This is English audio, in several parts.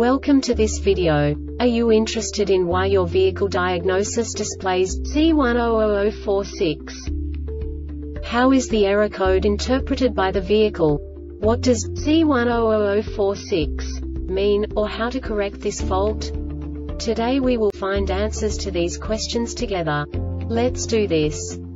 Welcome to this video. Are you interested in why your vehicle diagnosis displays C1000-46? How is the error code interpreted by the vehicle? What does C1000-46 mean, or how to correct this fault? Today we will find answers to these questions together. Let's do this.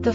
The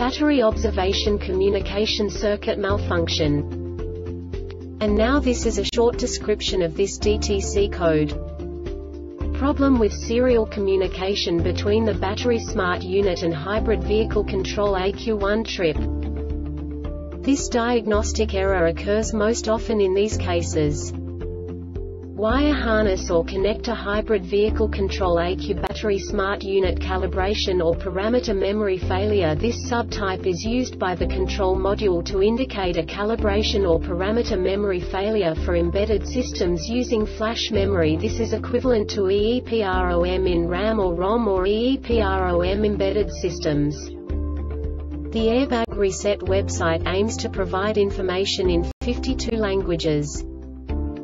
battery observation communication circuit malfunction. And now this is a short description of this DTC code. Problem with serial communication between the battery smart unit and hybrid vehicle control ECU1 trip. This diagnostic error occurs most often in these cases. Wire harness or connector hybrid vehicle control ECU battery smart unit calibration or parameter memory failure. This subtype is used by the control module to indicate a calibration or parameter memory failure for embedded systems using flash memory. This is equivalent to EEPROM in RAM or ROM or EEPROM embedded systems. The Airbag Reset website aims to provide information in 52 languages.